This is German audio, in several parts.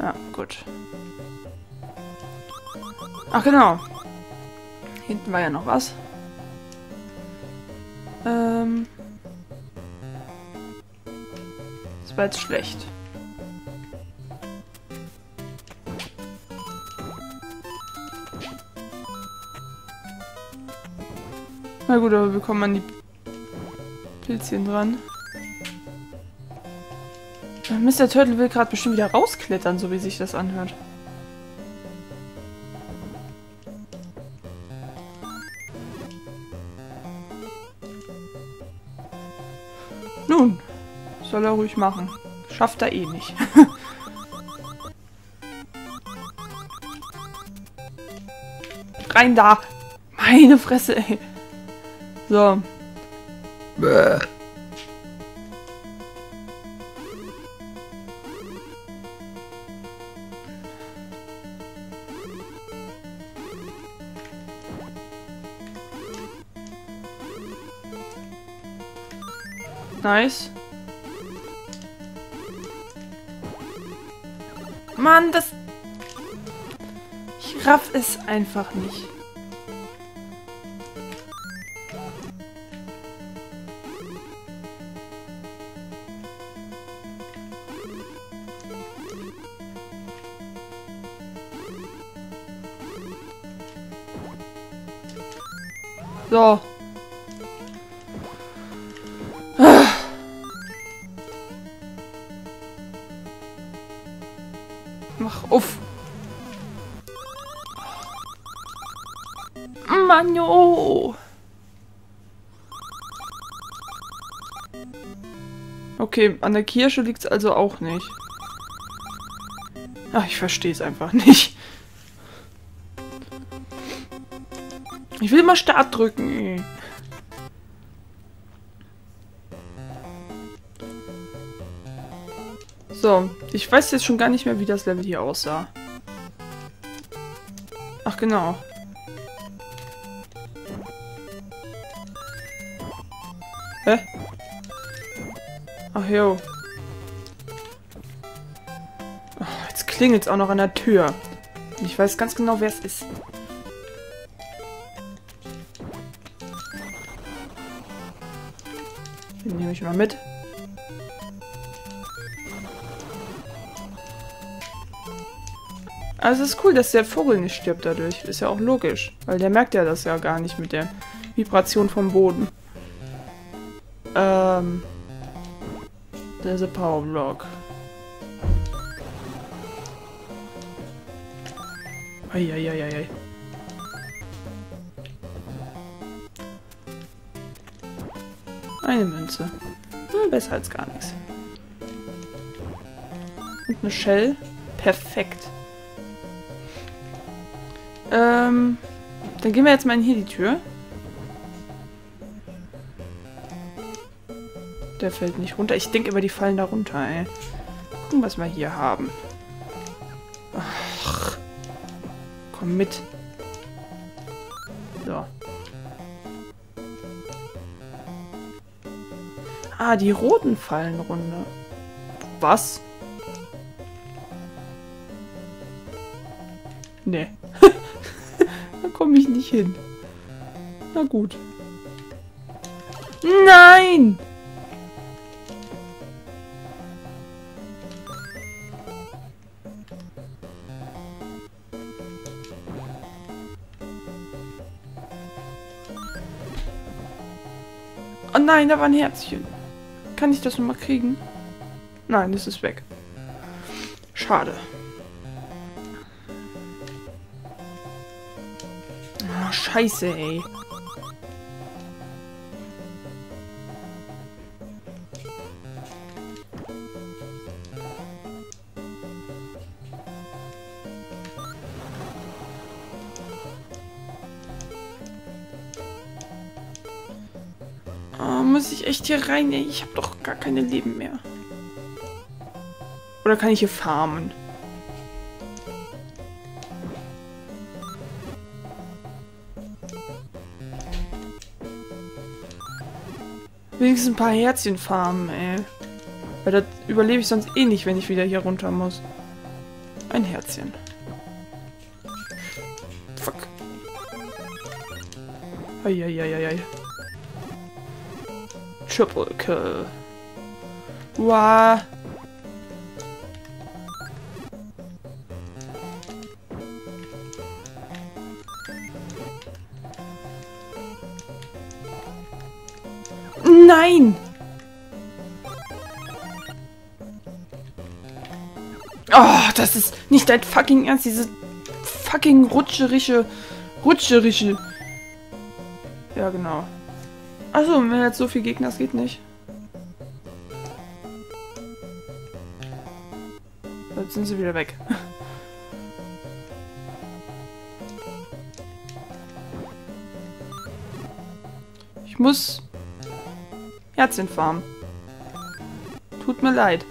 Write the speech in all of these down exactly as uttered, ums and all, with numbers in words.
Ja, gut. Ach genau. Hinten war ja noch was. Ähm. Das war jetzt schlecht. Na gut, aber wir kommen an die Pilzchen dran. Mister Turtle will gerade bestimmt wieder rausklettern, so wie sich das anhört. Nun, soll er ruhig machen. Schafft er eh nicht. Rein da! Meine Fresse, ey! So. Bäh. Nice. Mann, das... Ich raff es einfach nicht. So. Mach auf. Mann, oh. Okay, an der Kirsche liegt's also auch nicht. Ach, ich verstehe es einfach nicht. Ich will mal Start drücken, ey. So, ich weiß jetzt schon gar nicht mehr, wie das Level hier aussah. Ach genau. Hä? Ach jo. Oh, jetzt klingelt's auch noch an der Tür. Ich weiß ganz genau, wer es ist. Den nehme ich mal mit. Also es ist cool, dass der Vogel nicht stirbt dadurch. Ist ja auch logisch, weil der merkt ja das ja gar nicht mit der Vibration vom Boden. Ähm... There's a power block. Eieieiei. Eine Münze. Hm, besser als gar nichts. Und eine Shell. Perfekt. Ähm, dann gehen wir jetzt mal in hier die Tür. Der fällt nicht runter. Ich denke immer, die fallen da runter, ey. Gucken, was wir hier haben. Ach, komm mit. So. Ah, die roten fallen runter. Was? Nee. Komme ich nicht hin. Na gut. Nein! Oh nein, da war ein Herzchen. Kann ich das nochmal kriegen? Nein, das ist weg. Schade. Scheiße, ey. Oh, muss ich echt hier rein, ey? Ich habe doch gar keine Leben mehr. Oder kann ich hier farmen? Wenigstens ein paar Herzchen farmen, ey. Weil das überlebe ich sonst eh nicht, wenn ich wieder hier runter muss. Ein Herzchen. Fuck. Eieieiei. Triple Kill. Wow. Nein! Oh, das ist nicht dein fucking Ernst, diese fucking rutscherische, rutscherische. Ja, genau. Achso, wenn jetzt so viel Gegner, das geht nicht. Jetzt sind sie wieder weg. Ich muss Herzchen farmen. Tut mir leid.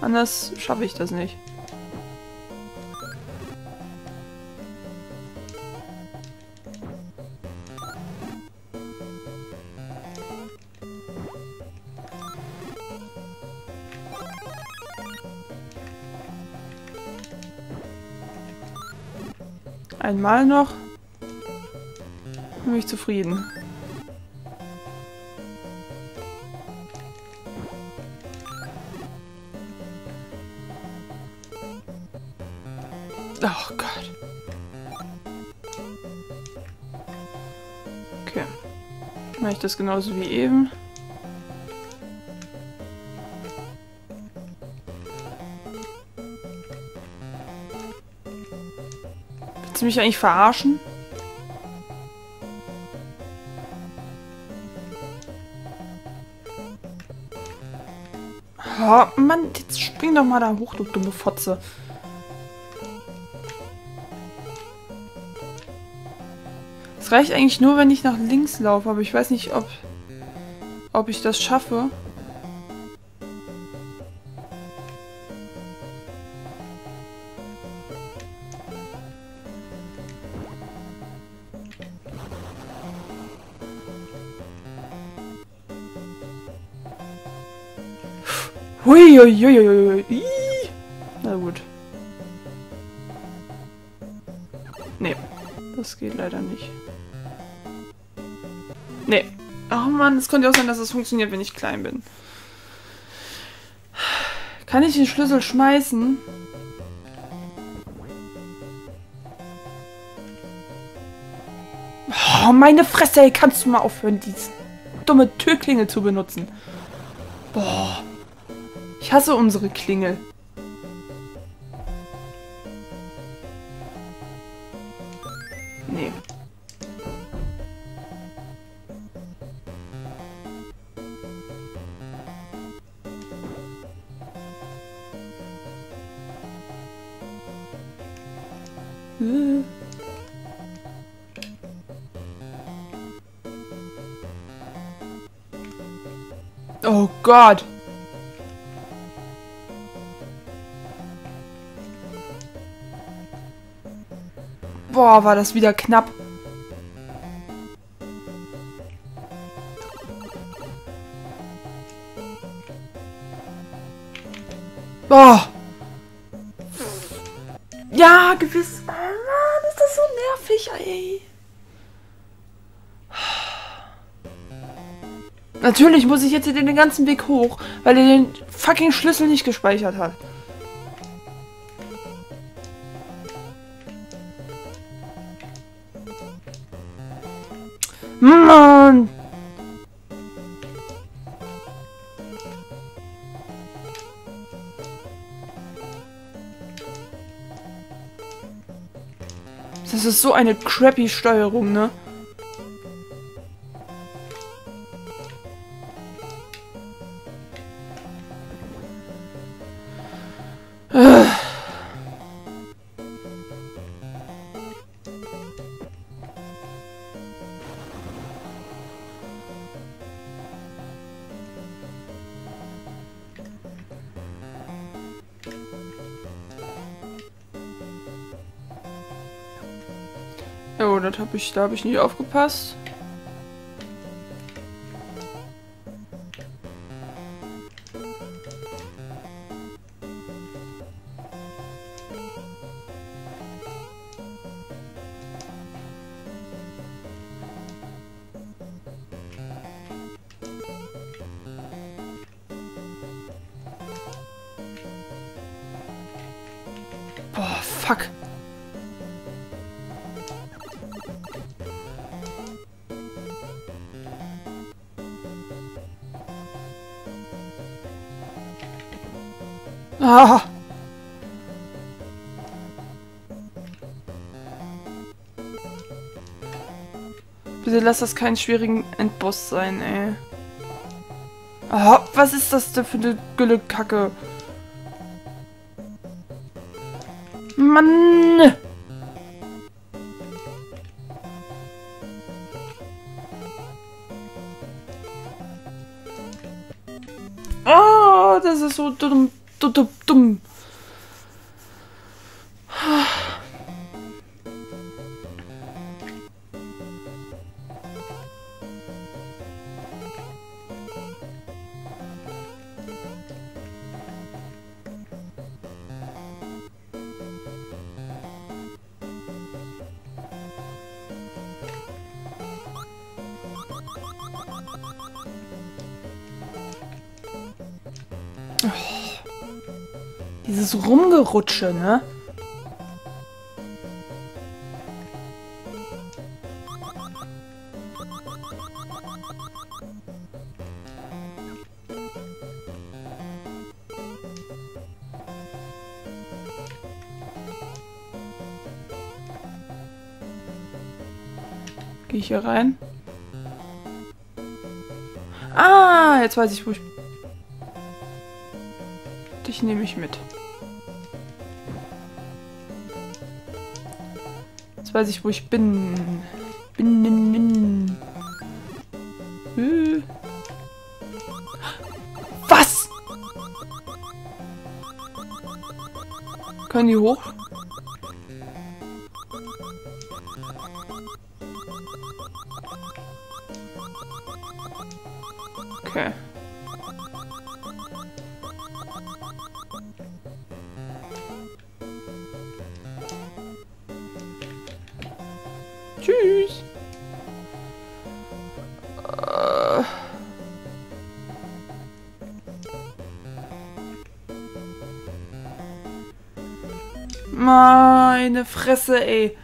Anders schaffe ich das nicht. Einmal noch. Bin ich zufrieden. Oh Gott. Okay. Mache ich das genauso wie eben. Willst du mich eigentlich verarschen? Oh Mann, jetzt spring doch mal da hoch, du dumme Fotze. Es reicht eigentlich nur, wenn ich nach links laufe, aber ich weiß nicht, ob, ob ich das schaffe. Hui, hui, hui, hui, hui. Na gut. Nee, das geht leider nicht. Nee. Oh Mann, es könnte ja auch sein, dass es funktioniert, wenn ich klein bin. Kann ich den Schlüssel schmeißen? Oh, meine Fresse, ey, kannst du mal aufhören, diese dumme Türklingel zu benutzen? Boah. Ich hasse unsere Klingel. Nee. Oh Gott! Boah, war das wieder knapp. Boah! Ja, gewiss. Oh Mann, ist das so nervig, ey. Natürlich muss ich jetzt hier den ganzen Weg hoch, weil er den fucking Schlüssel nicht gespeichert hat. Mann! Das ist so eine crappy Steuerung, ne? Oh, das hab ich, da habe ich nicht aufgepasst. fuck. Ah. Bitte lass das keinen schwierigen Endboss sein, ey. Ah, was ist das denn für eine Gülle-Kacke? Mann! Ah, das ist so dumm, dumm, dumm. Dieses Rumgerutsche, ne? Gehe ich hier rein? Ah, jetzt weiß ich, wo ich... Dich nehme ich mit. Jetzt weiß ich, wo ich bin. Bin, bin, bin. Äh. Was? Können die hoch? Okay. Tschüss. Äh. Meine Fresse, ey.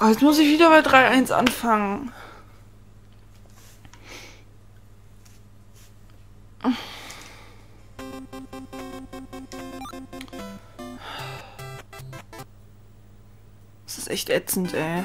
Oh, jetzt muss ich wieder bei drei eins anfangen. Das ist echt ätzend, ey.